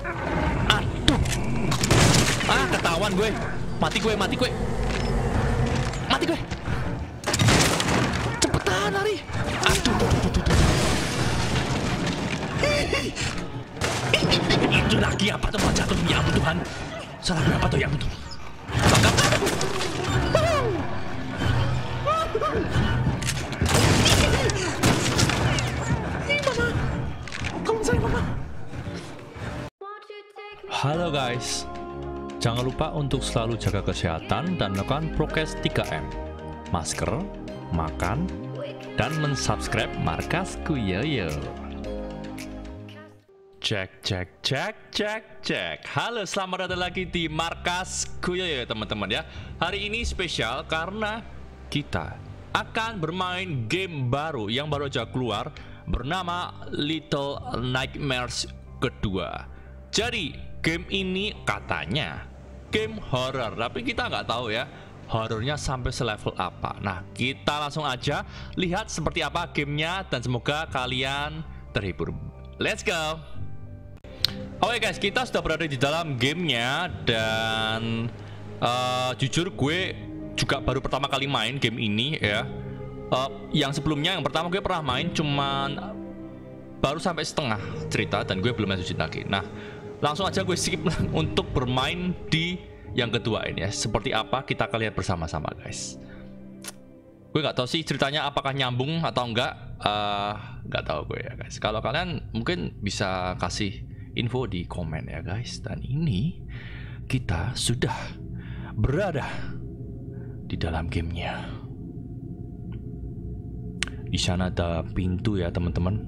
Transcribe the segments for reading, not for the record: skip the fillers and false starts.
Aduh. Ah, ketahuan gue. Mati gue. Cepetan lari. Aduh. Itu lagi apa tuh mau jatuh, ya ampun Tuhan. Salah berapa tuh, ya ampun Tuhan. Halo guys, jangan lupa untuk selalu jaga kesehatan dan lakukan prokes 3M, masker, makan, dan mensubscribe Markas Kuyoyo. Cek. Halo, selamat datang lagi di Markas Kuyoyo teman-teman ya. Hari ini spesial karena kita akan bermain game baru yang baru aja keluar bernama Little Nightmares 2. Jadi game ini katanya game horror, tapi kita nggak tahu ya horornya sampai selevel apa. Nah, kita langsung aja lihat seperti apa gamenya dan semoga kalian terhibur. Let's go. Oke guys, kita sudah berada di dalam gamenya dan jujur gue juga baru pertama kali main game ini ya. Yang pertama gue pernah main cuman baru sampai setengah cerita dan gue belum lanjutin lagi. Nah, langsung aja gue skip untuk bermain di yang kedua ini ya. Seperti apa kita akan lihat bersama-sama guys. Gue nggak tahu sih ceritanya apakah nyambung atau enggak. Nggak tahu gue ya guys. Kalau kalian mungkin bisa kasih info di komen ya guys. Dan ini kita sudah berada di dalam gamenya. Di sana ada pintu ya teman-teman.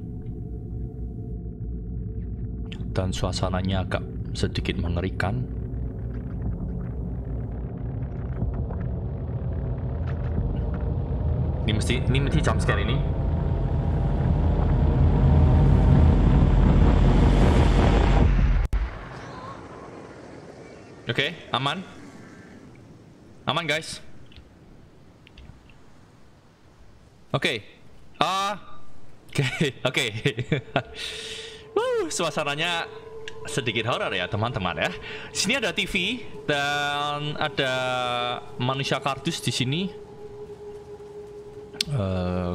Dan suasananya agak sedikit mengerikan. Ini mesti jump scare ini. Oke, aman. Aman guys. Oke. Oke. Suasananya sedikit horor ya teman-teman ya. Di sini ada TV dan ada manusia kardus di sini.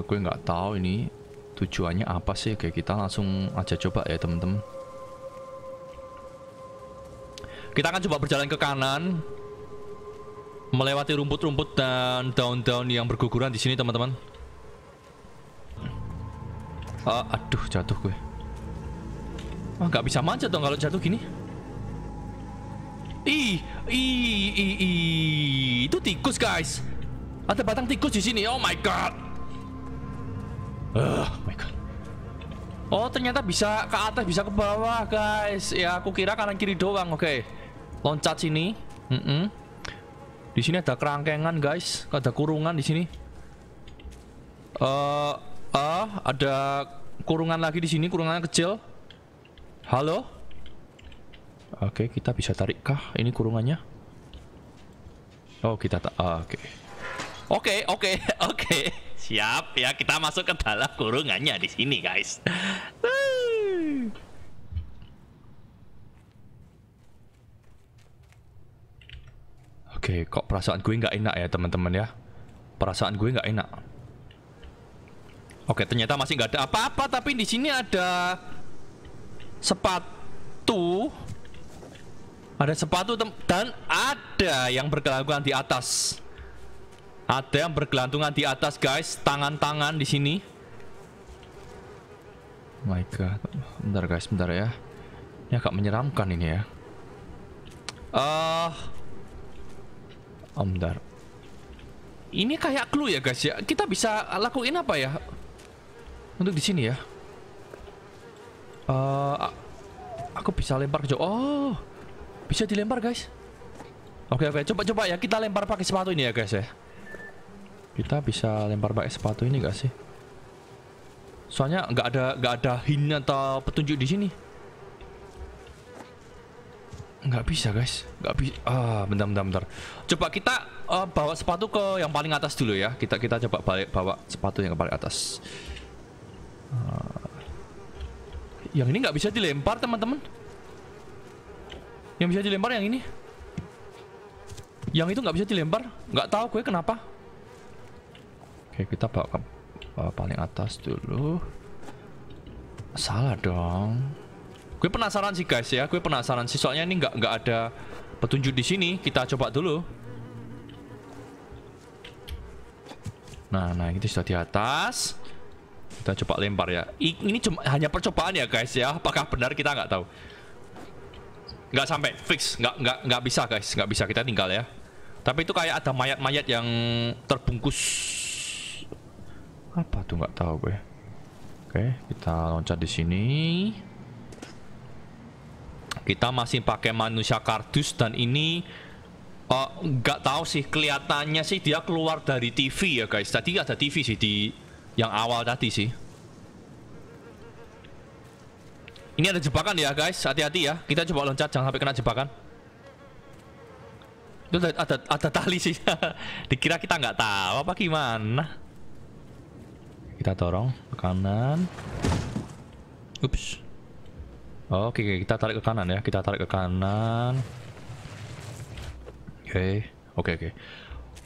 Gue nggak tahu ini tujuannya apa sih. Oke, kita langsung aja coba ya teman-teman. Kita akan coba berjalan ke kanan, melewati rumput-rumput dan daun-daun yang berguguran di sini teman-teman. Aduh, jatuh gue. Wah, oh, nggak bisa manjat dong kalau jatuh gini. Itu tikus guys. Ada batang tikus di sini. Oh my god. Oh, ternyata bisa ke atas, bisa ke bawah guys. Ya, aku kira kanan kiri doang. Oke. Loncat sini. Di sini ada kerangkengan guys. Ada kurungan di sini. Ada kurungan lagi di sini. Kurungannya kecil. Halo. Oke, kita bisa tarik kah? Ini kurungannya. Oh, kita tak. Oke. Siap ya, kita masuk ke dalam kurungannya di sini, guys. Oke, kok perasaan gue nggak enak ya, teman-teman ya? Perasaan gue nggak enak. Oke, ternyata masih nggak ada apa-apa, tapi di sini ada sepatu, ada sepatu dan ada yang bergelantungan di atas. Ada yang bergelantungan di atas, guys. Tangan-tangan di sini. Oh my god, bentar guys, bentar ya. Ini agak menyeramkan ini ya. Bentar. Ini kayak clue ya guys ya. Kita bisa lakuin apa ya untuk di sini ya? Aku bisa lempar ke jauh. Oh, bisa dilempar guys. Oke, coba ya kita lempar pakai sepatu ini ya guys ya. Kita bisa lempar pakai sepatu ini gak sih? Soalnya nggak ada hint atau petunjuk di sini. Nggak bisa guys, nggak bisa. Bentar. Coba kita bawa sepatu ke yang paling atas dulu ya. Kita coba bawa sepatu yang paling atas. Yang ini nggak bisa dilempar teman-teman. Yang bisa dilempar yang ini. Yang itu nggak bisa dilempar. Nggak tahu gue kenapa. Oke, kita bawa ke paling atas dulu. Salah dong. Gue penasaran sih guys ya. Gue penasaran sih. Soalnya ini nggak ada petunjuk di sini. Kita coba dulu. Nah, itu sudah di atas. Kita coba lempar ya. Ini cuma hanya percobaan ya guys ya. Apakah benar kita nggak tahu. Nggak sampai fix, nggak bisa guys, nggak bisa, kita tinggal ya. Tapi itu kayak ada mayat-mayat yang terbungkus. Apa tuh nggak tahu gue. Oke, kita loncat di sini. Kita masih pakai manusia kardus dan ini nggak tahu sih, kelihatannya sih dia keluar dari TV ya guys. Tadi ada TV sih di yang awal tadi sih. Ini ada jebakan ya guys, hati-hati ya. Kita coba loncat, jangan sampai kena jebakan. Itu ada tali sih. Dikira kita nggak tahu apa gimana. Kita dorong ke kanan. Ups. Oke, kita tarik ke kanan ya. Kita tarik ke kanan. Oke.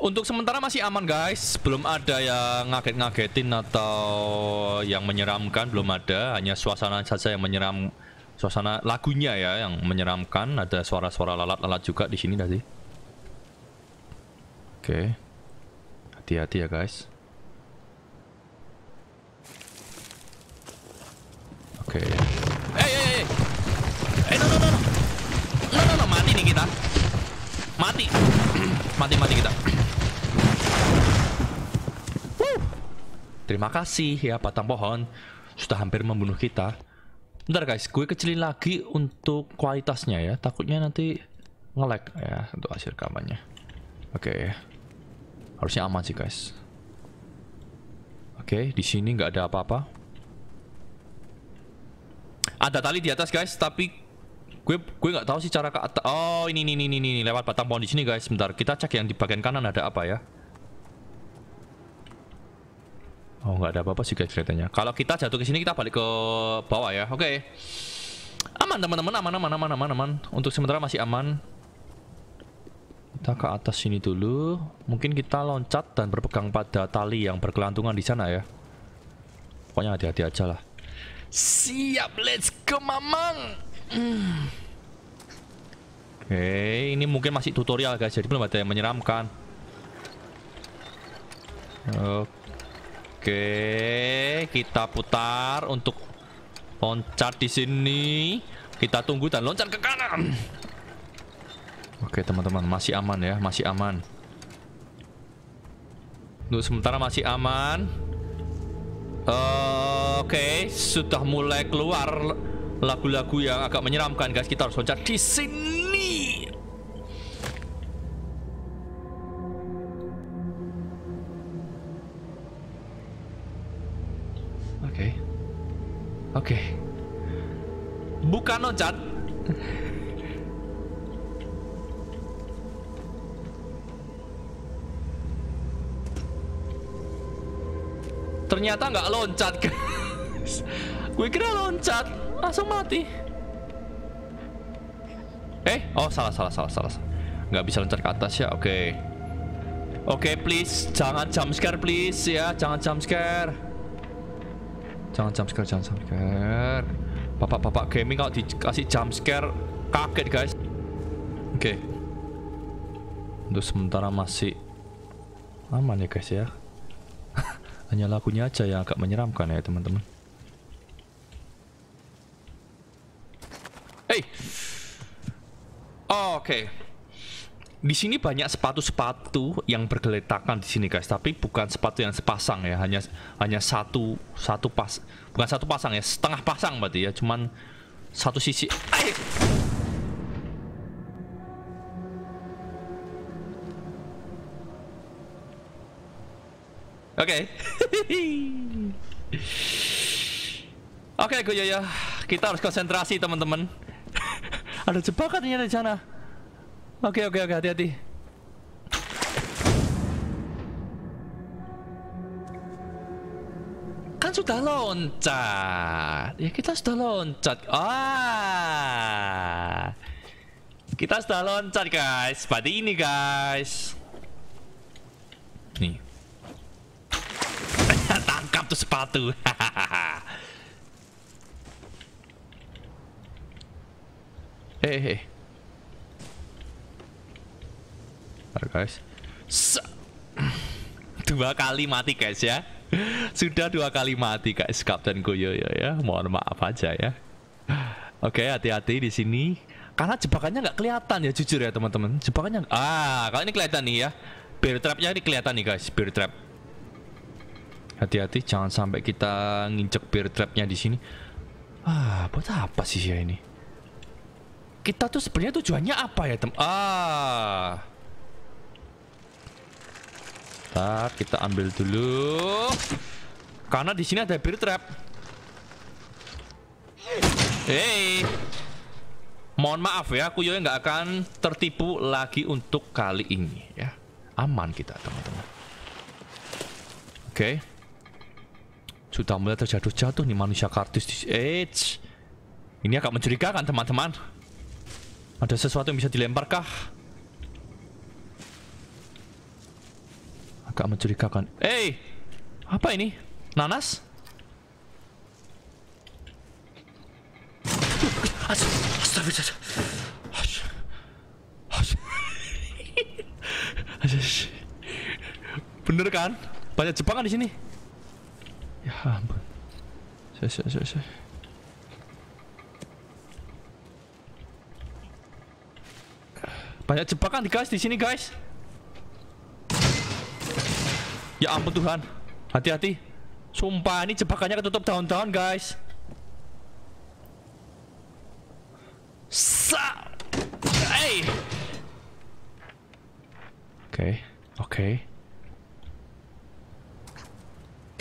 Untuk sementara masih aman guys, belum ada yang ngagetin atau yang menyeramkan, belum ada. Hanya suasana saja yang menyeram, suasana lagunya ya yang menyeramkan. Ada suara-suara lalat-lalat juga di sini tadi. Oke, hati-hati ya guys. Oke. No, mati nih kita, mati kita. Terima kasih ya batang pohon, sudah hampir membunuh kita. Bentar guys, gue kecilin lagi untuk kualitasnya ya, takutnya nanti nge-lag ya untuk hasil rekamannya. Oke, harusnya aman sih guys. Oke, di sini nggak ada apa-apa. Ada tali di atas guys, tapi gue nggak tahu sih cara ke atas. Oh, ini lewat batang pohon di sini guys. Bentar, kita cek yang di bagian kanan ada apa ya. Oh, nggak ada apa-apa sih guys kelihatannya. Kalau kita jatuh ke sini kita balik ke bawah ya. Oke. Aman teman-teman, aman. Untuk sementara masih aman. Kita ke atas sini dulu. Mungkin kita loncat dan berpegang pada tali yang berkelantungan di sana ya. Pokoknya hati-hati aja lah. Siap, let's go mamang. Oke, ini mungkin masih tutorial guys. Jadi belum ada yang menyeramkan. Oke, kita putar untuk loncat di sini. Kita tunggu dan loncat ke kanan. Oke, teman-teman, masih aman ya, masih aman. Untuk sementara masih aman. Oke, sudah mulai keluar lagu-lagu yang agak menyeramkan, guys. Kita harus loncat di sini. Oke. Bukan loncat. Ternyata nggak loncat, guys. Gue kira loncat, langsung mati. Salah. Nggak bisa loncat ke atas ya. Oke, please jangan jump scare please ya, jangan jump scare. Jangan jump scare. Bapak-bapak gaming kalau dikasih jump scare kaget guys. Oke. Untuk sementara masih aman ya guys ya. Hanya lagunya aja yang agak menyeramkan ya teman-teman. Oke. Di sini banyak sepatu-sepatu yang bergeletakan di sini guys, tapi bukan sepatu yang sepasang ya, hanya satu pas, bukan satu pasang ya, setengah pasang berarti ya, cuman satu sisi. Oke, Kuyoyo, kita harus konsentrasi teman-teman. Ada jebakannya di sana. Oke, hati-hati. Kan sudah loncat. Ya, kita sudah loncat. Kita sudah loncat guys, seperti ini guys. Nih, tangkap tuh sepatu. Hehehe. Oke guys, dua kali mati guys ya. Sudah dua kali mati guys, Kapten Kuyoyo ya. Mohon maaf aja ya. Oke, hati-hati di sini. Karena jebakannya nggak kelihatan ya, jujur ya teman-teman. Jebakannya, kalau ini kelihatan nih ya. Bear trapnya ini kelihatan nih guys, bear trap. Hati-hati, jangan sampai kita nginjek bear trapnya di sini. Buat apa sih ya ini? Kita tuh sebenarnya tujuannya apa ya Bentar, kita ambil dulu. Karena di sini ada bear trap. Hey. Mohon maaf ya, Kuyoyo nggak akan tertipu lagi untuk kali ini ya. Aman kita teman-teman. Oke. Sudah mulai terjatuh-jatuh nih manusia kardus di edge. Ini agak mencurigakan teman-teman. Ada sesuatu yang bisa dilemparkah? Agak mencurigakan. Eh, apa ini? Nanas? Bener kan? Banyak jebakan di sini. Ya ampun. Banyak jebakan guys di sini guys. Ya ampun Tuhan. Hati-hati. Sumpah ini jebakannya ketutup daun-daun guys.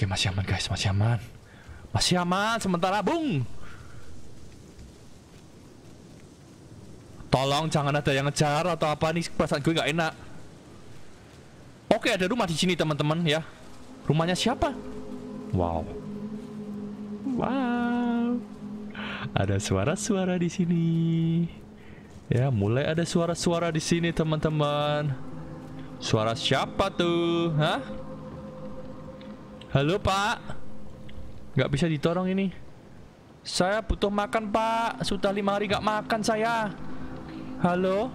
Oke, masih aman guys, masih aman sementara. Bung, tolong jangan ada yang ngejar atau apa nih, perasaan gue nggak enak. Oke, ada rumah di sini teman-teman ya. Rumahnya siapa? Wow, ada suara-suara di sini. Ya, mulai ada suara-suara di sini teman-teman. Suara siapa tuh? Hah? Halo pak? Nggak bisa ditolong ini. Saya butuh makan pak. Sudah 5 hari nggak makan saya. Halo?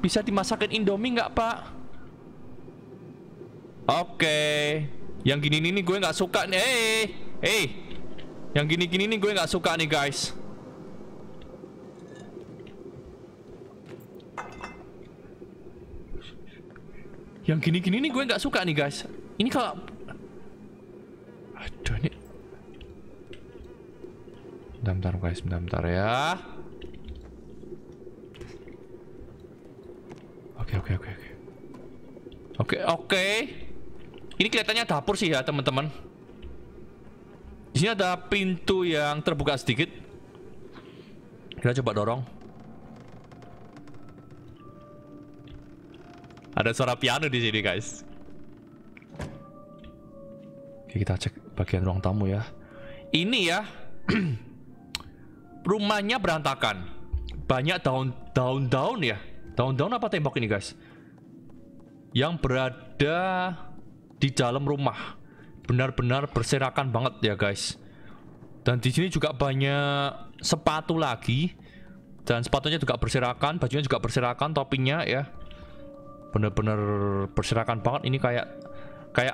Bisa dimasakin Indomie nggak pak? Oke. Yang gini nih gue nggak suka nih. Yang gini-gini nih gue nggak suka nih guys. Yang gini-gini nih gue nggak suka nih guys. Ini kalau, aduh ini, bentar guys, bentar ya. Oke. Ini kelihatannya dapur sih ya teman-teman. Di sini ada pintu yang terbuka sedikit. Kita coba dorong. Ada suara piano di sini guys. Oke, kita cek bagian ruang tamu ya. Ini ya, rumahnya berantakan. Banyak daun-daun ya. Daun-daun apa tembok ini guys? Yang berada di dalam rumah. Benar-benar berserakan banget ya guys. Dan di sini juga banyak sepatu lagi. Dan sepatunya juga berserakan, bajunya juga berserakan, topinya ya. Bener-bener berserakan banget. Ini kayak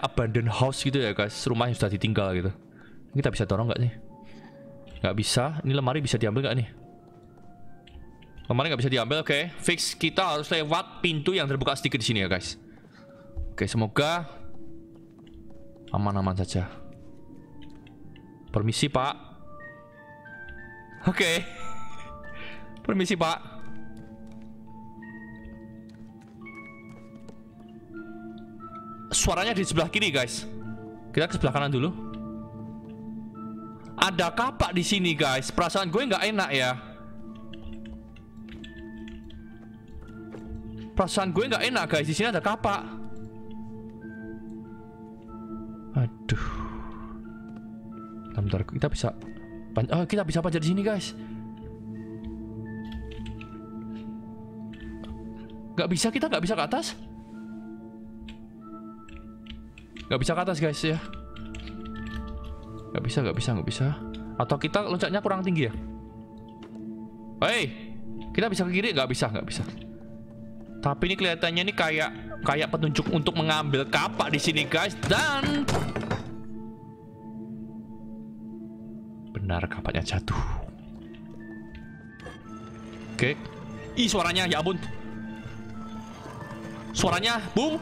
abandoned house gitu ya guys. Rumahnya sudah ditinggal gitu. Ini kita bisa dorong nggak nih? Nggak bisa. Ini lemari bisa diambil nggak nih? Lemari nggak bisa diambil. Oke, fix. Kita harus lewat pintu yang terbuka sedikit di sini ya guys. Oke, semoga aman-aman saja. Permisi pak. Oke. Permisi pak. Suaranya di sebelah kiri, guys. Kita ke sebelah kanan dulu. Ada kapak di sini, guys. Perasaan gue nggak enak ya. Perasaan gue nggak enak, guys. Di sini ada kapak. Aduh. Bentar, kita bisa. Kita bisa panjat di sini, guys. Gak bisa, kita gak bisa ke atas. Gak bisa ke atas guys ya. Gak bisa. Atau kita loncatnya kurang tinggi ya. Hei, kita bisa ke kiri? Gak bisa. Tapi ini kelihatannya ini kayak petunjuk untuk mengambil kapak di sini guys. Dan benar, kapaknya jatuh. Oke. Ih, suaranya, ya ampun. Suaranya, Bung.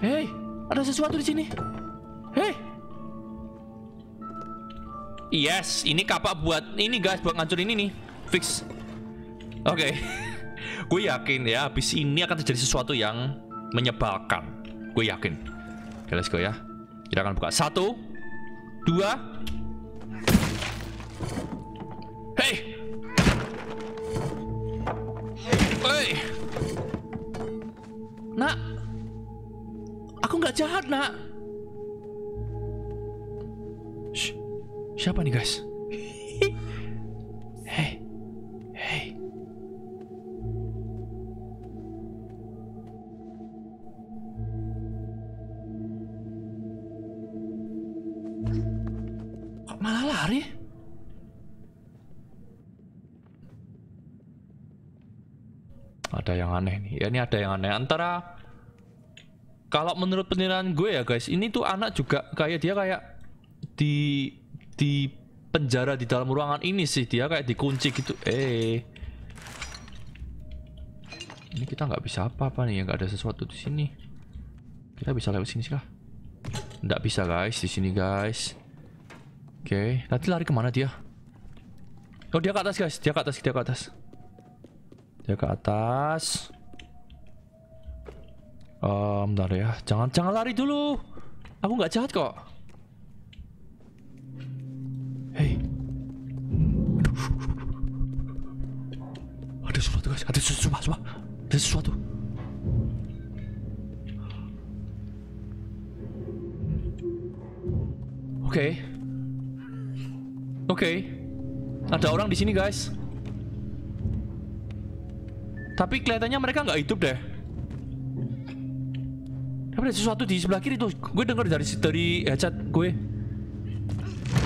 Hei, ada sesuatu di sini. Hei. Yes, ini kapak buat ini guys, buat ngancurin ini nih. Fix. Oke. Gue yakin ya, abis ini akan terjadi sesuatu yang menyebalkan. Gue yakin. Oke, let's go ya. Kita akan buka. 1, 2. Hey. Hey. Nak. Aku nggak jahat, Nak. Siapa nih guys? Hey. Kok malah lari? Ada yang aneh nih. Ya, ini ada yang aneh. Antara kalau menurut penilaian gue ya guys, ini tuh anak juga kayak dia kayak di penjara di dalam ruangan ini sih, dia kayak dikunci gitu. Ini kita nggak bisa apa-apa nih ya, nggak ada sesuatu di sini. Kita bisa lewat sini kah? Nggak bisa guys, di sini guys. Oke, nanti lari kemana dia? Oh, dia ke atas guys, dia ke atas. Bentar ya, jangan lari dulu. Aku nggak jahat kok. Ada sesuatu. Oke. Ada orang di sini guys. Tapi kelihatannya mereka nggak hidup deh. Tapi ada sesuatu di sebelah kiri tuh. Gue dengar dari headset gue.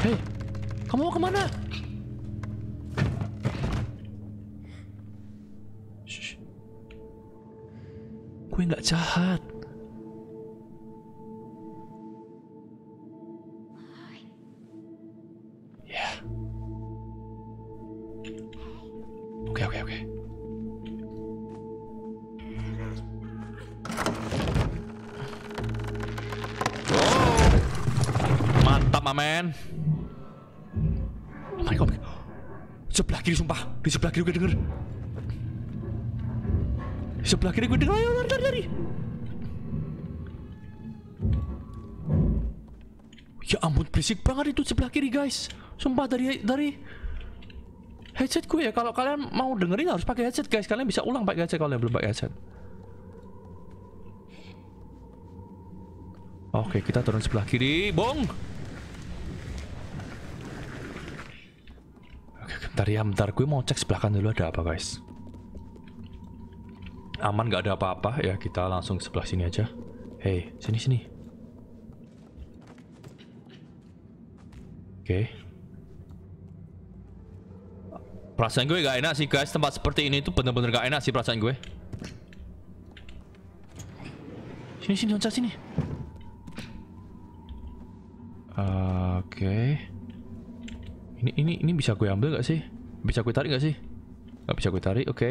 Hei, kamu mau kemana? Gue nggak jahat. Ya. Yeah. Oke. Wow. Mantap, Mamen. Oh my God. Sebelah kiri sumpah. Di sebelah kiri gue denger. Sebelah kiri gue dengar, ayo lari. Ya ampun, berisik banget itu sebelah kiri guys. Sumpah dari headset gue ya. Kalau kalian mau dengerin harus pakai headset guys. Kalian bisa ulang pakai headset kalau belum pakai headset. Oke, kita turun sebelah kiri, Bong. Oke, bentar. Gue mau cek sebelah kanan dulu ada apa guys. Aman, gak ada apa-apa ya, kita langsung ke sebelah sini aja. Hei, sini. Oke. Perasaan gue gak enak sih guys, tempat seperti ini tuh bener-bener gak enak sih perasaan gue. Sini, loncat sini. Oke. Ini bisa gue ambil gak sih? Bisa gue tarik gak sih? Gak bisa gue tarik, oke.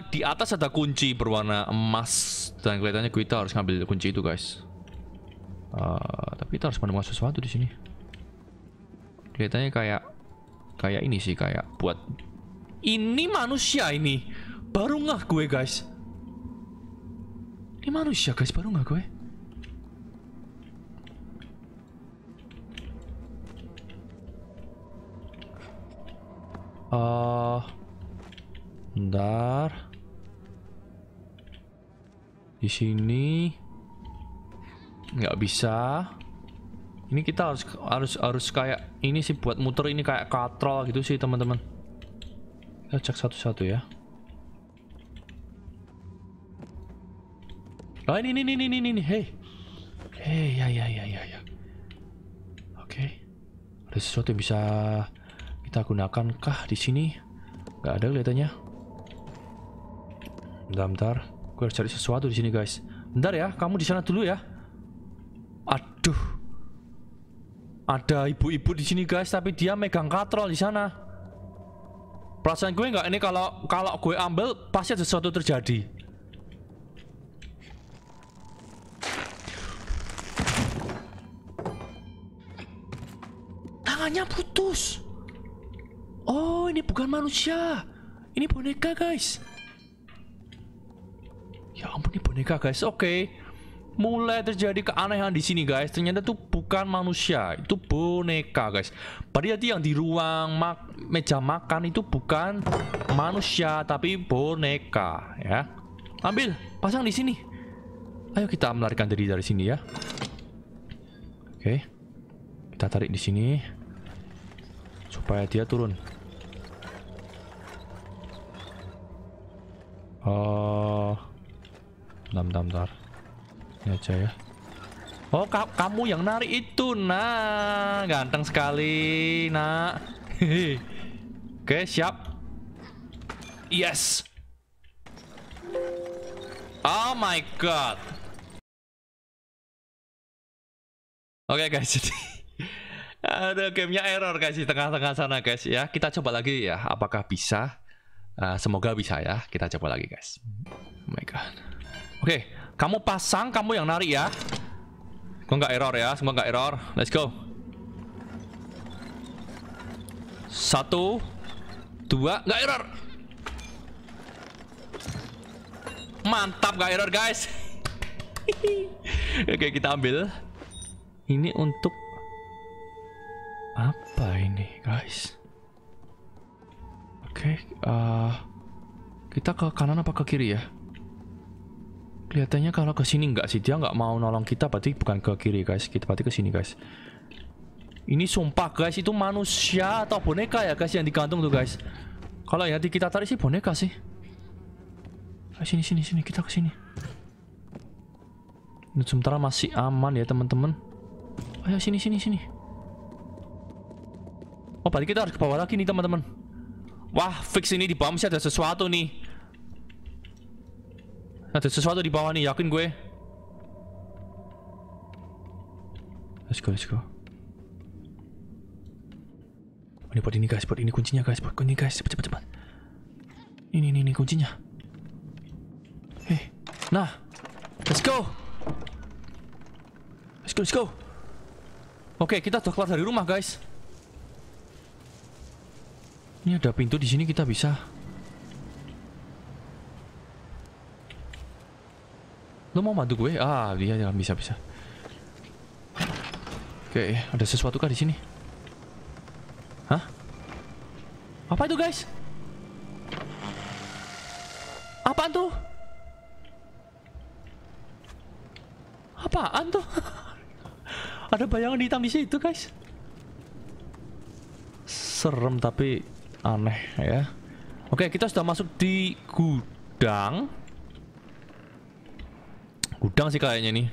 Di atas ada kunci berwarna emas dan kelihatannya kita harus ngambil kunci itu guys. Tapi kita harus menemukan sesuatu di sini. Kelihatannya kayak ini sih, kayak buat ini manusia ini. Baru ngeh gue guys. Ini manusia guys, baru ngeh gue. Bentar. Di sini nggak bisa. Ini kita harus kayak ini sih buat muter ini kayak katrol gitu sih teman-teman. Kita cek satu-satu ya. Oh ini, hey ya. Oke, ada sesuatu yang bisa kita gunakan kah di sini? Nggak ada kelihatannya. Bentar, gue harus cari sesuatu di sini guys. Bentar ya, kamu di sana dulu ya. Aduh, ada ibu-ibu di sini guys, tapi dia megang katrol di sana. Perasaan gue nggak ini kalau gue ambil pasti ada sesuatu terjadi. Tangannya putus. Oh, ini bukan manusia. Ini boneka, guys. Ya ampun, ini boneka, guys. Oke. Mulai terjadi keanehan di sini, guys. Ternyata itu bukan manusia, itu boneka, guys. Berarti yang di ruang meja makan itu bukan manusia, tapi boneka, ya. Ambil, pasang di sini. Ayo kita melarikan diri dari sini ya. Oke. Kita tarik di sini supaya dia turun. Oh, bentar. Ini aja ya. Oh, kamu yang narik itu, nah, ganteng sekali, nak. Oke, siap. Yes. Oh my god. Oke guys, jadi. Aduh, gamenya error guys di tengah-tengah sana guys ya. Kita coba lagi ya, apakah bisa? Semoga bisa ya. Kita coba lagi guys. Oh my god. Oke, kamu pasang, kamu yang narik ya. Gua nggak error ya, semoga nggak error. Let's go. 1, 2, nggak error. Mantap, nggak error guys. Oke, kita ambil. Ini untuk apa ini guys? Oke, kita ke kanan apa ke kiri ya? Kelihatannya kalau ke sini nggak sih, dia nggak mau nolong kita, berarti bukan ke kiri guys, kita berarti ke sini guys. Ini sumpah guys, itu manusia atau boneka ya guys yang digantung tuh guys. Kalau ya kita tarik sih boneka sih. Sini kita ke sini. Untuk sementara masih aman ya teman-teman. Ayo sini. Oh, berarti kita harus ke bawah lagi nih teman-teman. Wah, fix ini di bawah mesti ada sesuatu nih. Ada sesuatu di bawah nih, yakin gue. Let's go. Oh, ini buat ini guys, buat ini kuncinya guys, cepat. Ini kuncinya. Hei, nah, let's go. Oke, kita udah keluar dari rumah guys. Ini ada pintu di sini, kita bisa. Lo mau bantu gue? Ah, dia jangan bisa. Oke, ada sesuatu kah di sini? Hah? Apa itu, guys? Apaan tuh? Apaan tuh? Ada bayangan hitam di situ, guys. Serem tapi aneh ya. Oke, kita sudah masuk di gudang. Gudang sih kayaknya nih.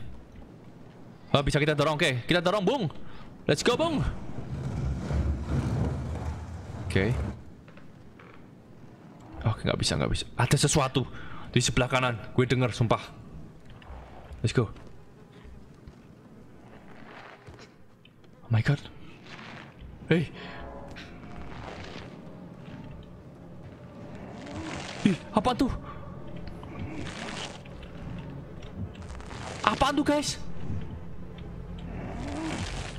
Oh, bisa kita dorong. Oke, kita dorong, Bung. Let's go, Bung. Oke, nggak bisa. Ada sesuatu di sebelah kanan. Gue dengar, sumpah. Let's go. Oh my god. Hey. Apa tuh? Apaan tuh guys?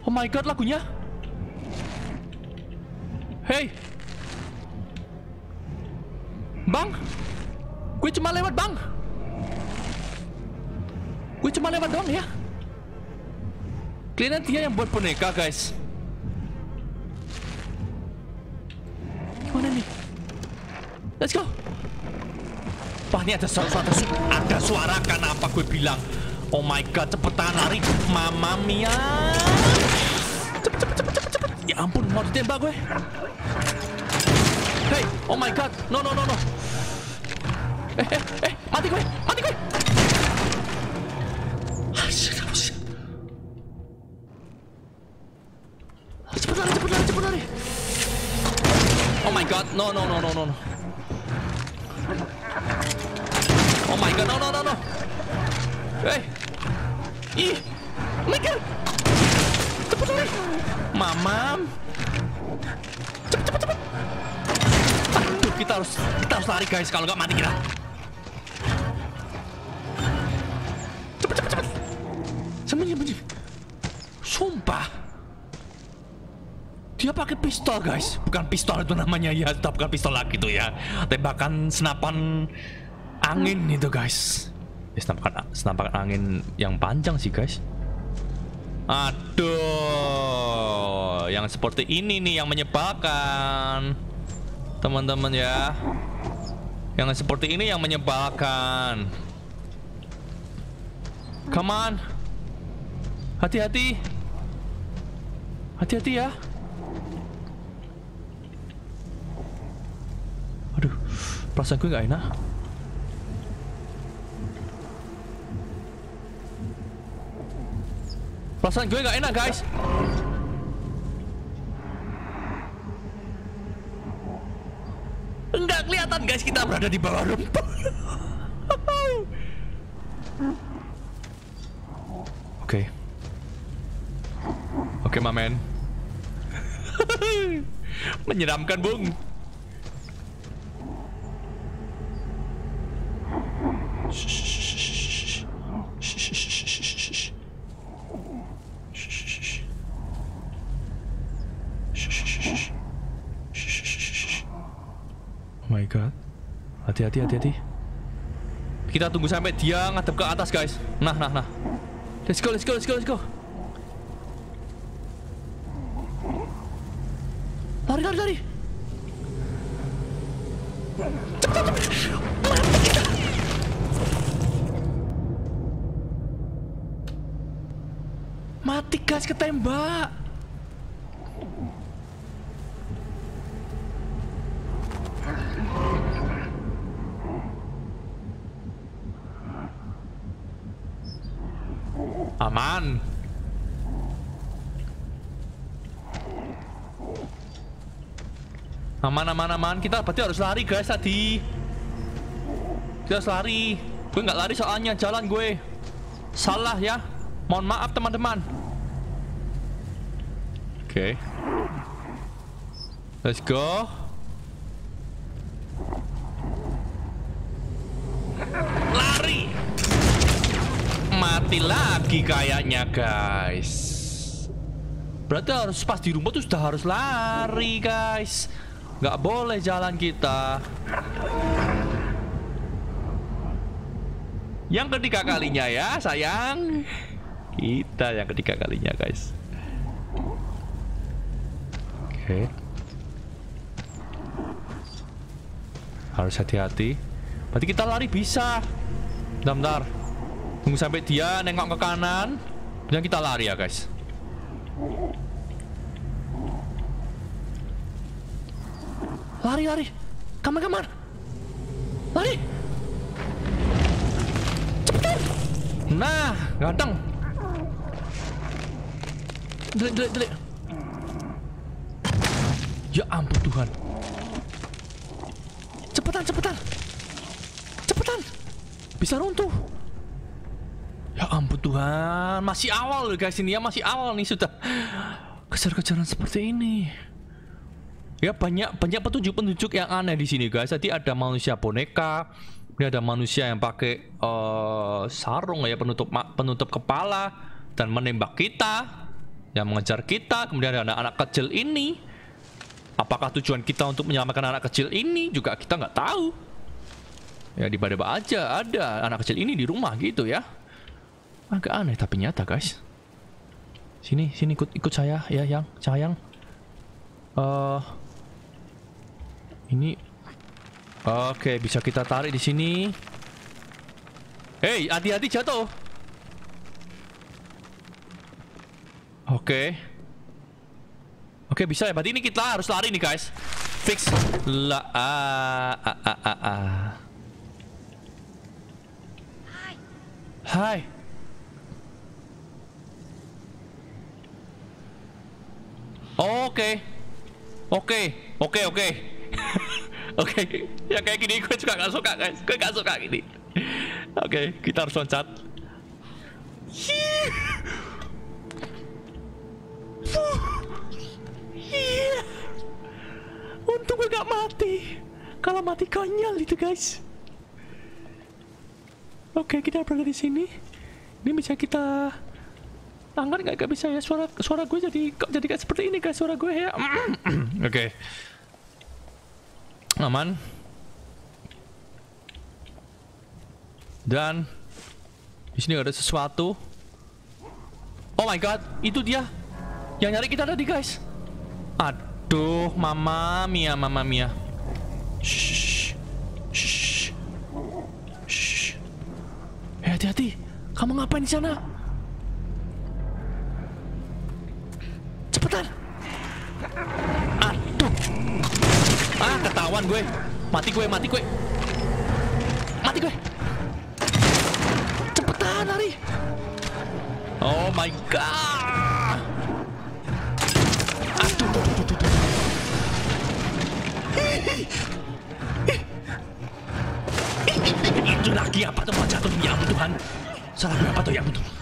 Oh my god, lagunya. Hey, Bang, gue cuma lewat Bang. Gue cuma lewat doang ya. Kalian dia yang buat boneka guys. Gimana nih? Let's go. Wah, ini ada suara kan, apa gue bilang. Oh my god, cepetan lari. Mamma mia. ampun, mau ditembak gue. Hey, oh my god, no no no no. Mati gue, mati gue. Cepet lari, cepet lari, cepet lari. Oh my god, no no no no no. Oh my god, no no no no. Hey, ih, mikir. Cepet lari, mamam. Cepet cepet cepet. Aduh, kita harus lari guys, kalau nggak mati kita. Cepet cepet cepet. Sembunyi sembunyi. Sumpah. Dia pakai pistol guys, bukan pistol itu namanya ya, bukan pistol lagi itu ya, tembakan senapan angin itu guys, senapan angin yang panjang sih guys. Aduh, yang seperti ini nih yang menyebalkan teman-teman ya, yang seperti ini yang menyebalkan. Come on, hati-hati, hati-hati ya. Aduh, perasaan gue gak enak. Perasaan gue gak enak, guys. Nggak kelihatan, guys, kita berada di bawah rumput. Oke. Oke, my man. Menyeramkan, Bung. Hati-hati, hati-hati. Kita tunggu sampai dia ngadep ke atas, guys. Nah, nah, nah. Let's go, let's go, let's go, let's go. Lari, lari, lari. Cepet, cepet, cepet. Mati, guys, ketembak. Aman. Aman, aman, aman. Kita berarti harus lari guys tadi. Kita harus lari. Gue nggak lari soalnya jalan gue. Salah ya. Mohon maaf teman-teman. Oke. Let's go. Lari. Mati lagi kayaknya guys. Berarti harus pas di rumah tuh sudah harus lari guys. Nggak boleh jalan kita. Yang ketiga kalinya ya sayang. Kita yang ketiga kalinya guys. Oke. Harus hati-hati. Berarti kita lari bisa. Bentar. Tunggu sampai dia nengok ke kanan, dan kita lari ya guys. Lari, lari. Kamar, kamar. Lari. Cepetan. Nah, ganteng. Delik, delik, delik. Ya ampun Tuhan. Cepetan, cepetan. Cepetan. Bisa runtuh. Ya ampun Tuhan, masih awal guys ini ya, masih awal nih sudah kejar-kejaran seperti ini. Ya banyak petunjuk-petunjuk yang aneh di sini guys. Tadi ada manusia boneka, ini ada manusia yang pakai sarung ya, penutup kepala dan menembak kita, yang mengejar kita. Kemudian ada anak-anak kecil ini. Apakah tujuan kita untuk menyelamatkan anak kecil ini juga kita nggak tahu. Ya tiba-tiba aja ada anak kecil ini di rumah gitu ya. Agak aneh tapi nyata guys. Sini sini ikut saya ya yang sayang. Ini oke, bisa kita tarik di sini. Hey, hati-hati jatuh. Oke. Oke Oke, bisa ya. Berarti ini kita harus lari nih, guys. Fix. Hai. Oke. Oke. Ya kayak gini gue juga gak suka, guys. Gue gak suka gini. Oke, kita harus loncat. Iya. Untung gue gak mati. Kalau mati konyol itu, guys. Oke, kita berada di sini. Ini bisa kita angkat nggak? Gak bisa ya. Suara gue jadi kayak seperti ini, guys. Suara gue ya. Oke. Aman. Dan di sini ada sesuatu. Oh my god, itu dia yang nyari kita tadi, guys. Aduh, mamma mia. Hati-hati, kamu ngapain di sana? Cepetan! Aduh! Ah, ketahuan gue! Mati gue! Cepetan, lari! Oh my god! Aduh! Itu lagi apa tuh mau jatuh? Ya ampun Tuhan. Salah gue apa tuh? Ya ampun Tuhan.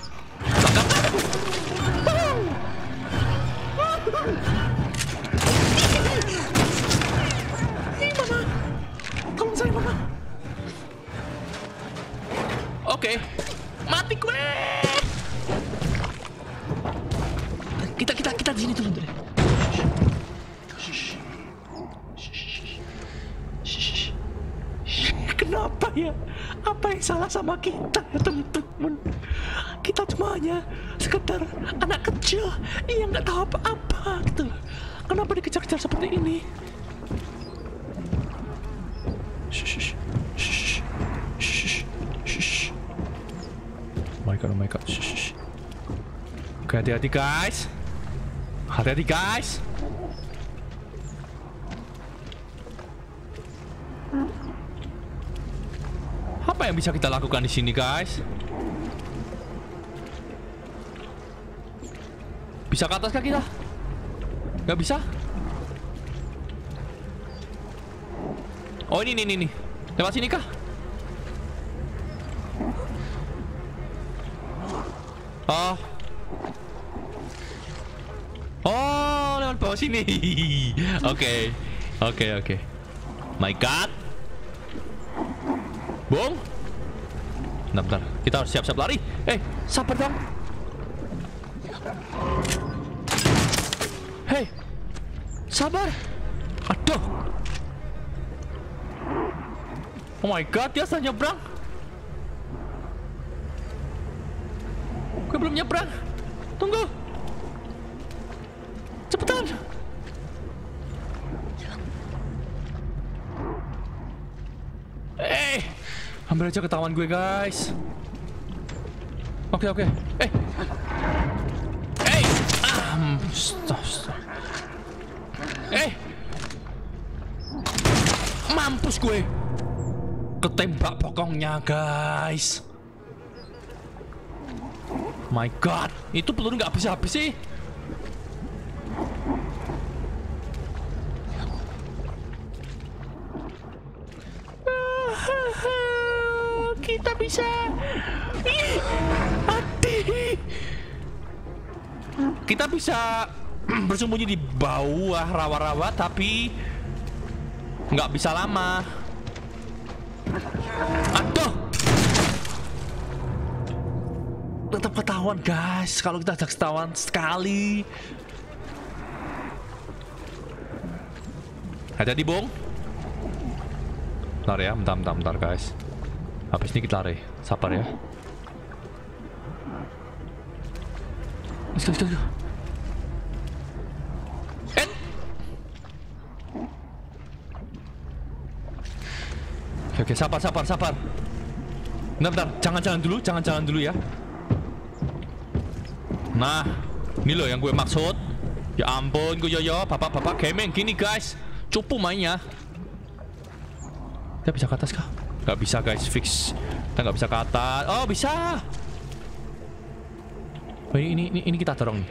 Mama. Tolong saya, Mama. Oke. Mati gue. Kita di sini dulu deh. Kenapa ya? Apa yang salah sama kita ya teman-teman? Kita cuma hanya sekedar anak kecil yang nggak tahu apa-apa gitu. Kenapa dikejar-kejar seperti ini? Oh my god. Oke, hati-hati guys. Apa yang bisa kita lakukan di sini, guys? Bisa ke atas kah kita? Gak bisa? Oh, ini. Lewat sini kah? Oh. Oh, lewat bawah sini. Oke. My god. Bung, bentar, kita harus siap-siap lari. Sabar dong. Sabar. Aduh. Oh my god, dia salah nyebrang. Gue belum nyebrang. Tunggu. Cepetan. Ambil aja ketahuan gue, guys. Oke. Stop. Mampus gue. Ketembak pokoknya, guys. My god, itu peluru nggak habis-habis sih. Kita bisa. Kita bisa bersembunyi di bawah rawa-rawa, tapi nggak bisa lama. Aduh, tetap ketahuan, guys. Kalau kita ajak ketahuan sekali. Hati-hati, Bung. Bentar ya, bentar, guys. Habis ini kita lari, sabar ya. Let's go. Oke, sabar. Bentar, jangan jalan dulu ya. Nah, ini loh yang gue maksud. Ya ampun Kuyoyo, bapak-bapak gaming gini guys. Cupu mainnya. Kita bisa ke atas kah? Gak bisa guys, fix. Kita gak bisa ke atas. Oh bisa. Oh, ini kita dorong nih.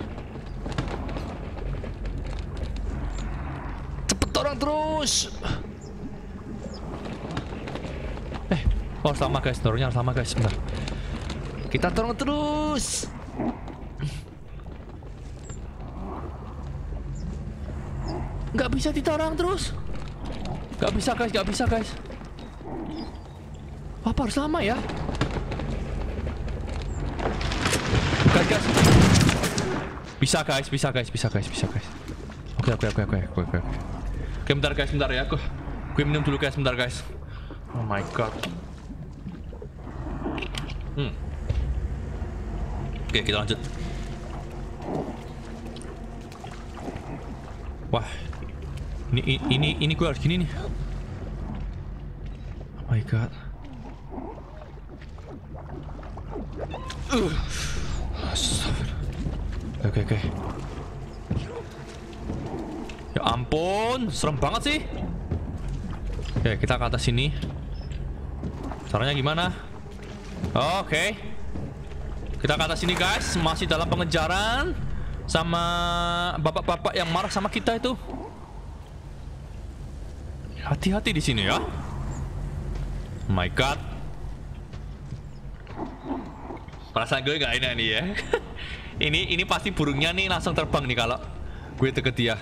Cepet dorong terus. Oh sama guys, dorongnya sama guys, bentar. Kita dorong terus. Gak bisa ditorong terus. Gak bisa guys, gak bisa guys. Apa harus lama ya? Guys, guys. Bisa guys, bisa guys, bisa guys, bisa guys. Oke. Oke, bentar guys, bentar ya. Gue minum dulu guys, bentar guys. Oh my god. Oke, kita lanjut. Wah, ini gue harus gini nih. Oh my god. Oke. Ya ampun, serem banget sih. Oke, kita ke atas sini. Caranya gimana? Oke. Kita ke atas sini guys, masih dalam pengejaran sama bapak-bapak yang marah sama kita itu. Hati-hati di sini ya. Oh my god. Perasaan gue gak enak nih ya. ini pasti burungnya nih langsung terbang nih kalau gue deket dia.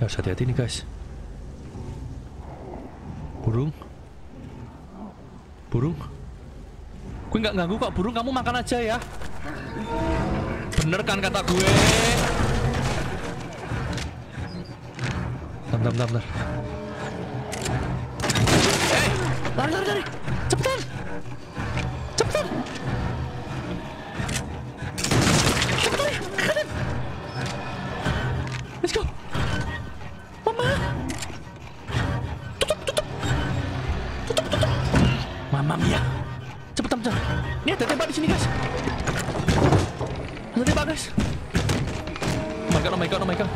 Ya harus hati-hati nih guys. Burung, gue nggak ganggu kok burung, kamu makan aja ya. Bener kan kata gue? Bentar. Hey, lari, cepetan. Mamia, cepetan. Ini ada tembak di sini guys. Ada tembak guys. Oh my god.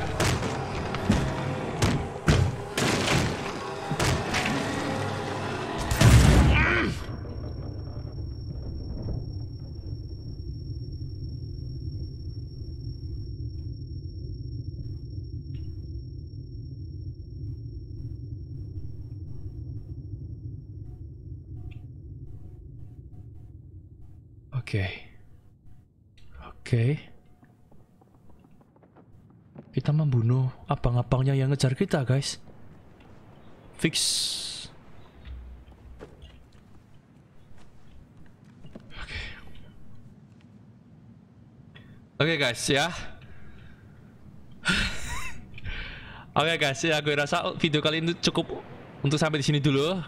Oke. Kita membunuh abang-abangnya yang ngejar kita, guys. Fix. Oke, guys ya. Oke guys ya, gue rasa video kali ini cukup untuk sampai di sini dulu.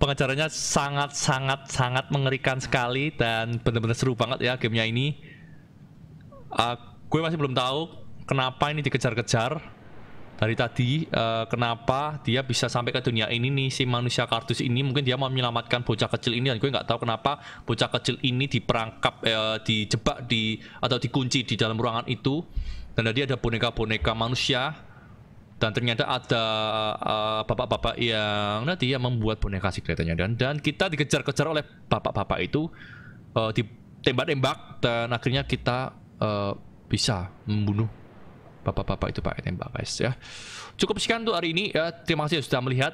Pengejarannya sangat mengerikan sekali dan benar-benar seru banget ya gamenya ini. Gue masih belum tahu kenapa ini dikejar-kejar dari tadi. Kenapa dia bisa sampai ke dunia ini nih si manusia kardus ini? Mungkin dia mau menyelamatkan bocah kecil ini dan gue nggak tahu kenapa bocah kecil ini diperangkap, dijebak atau dikunci di dalam ruangan itu. Dan tadi ada boneka-boneka manusia. Dan ternyata ada bapak-bapak yang nanti yang membuat boneka sih kelihatannya. Dan kita dikejar-kejar oleh bapak-bapak itu, ditembak-tembak, dan akhirnya kita bisa membunuh bapak-bapak itu pakai tembak guys ya. Cukup sekian untuk hari ini ya. Terima kasih sudah melihat.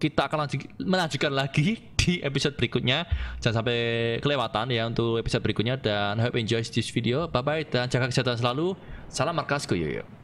Kita akan melanjutkan lagi di episode berikutnya. Jangan sampai kelewatan ya untuk episode berikutnya. Dan hope enjoy this video. Bye-bye dan jaga kesehatan selalu. Salam Markas Kuyoyo.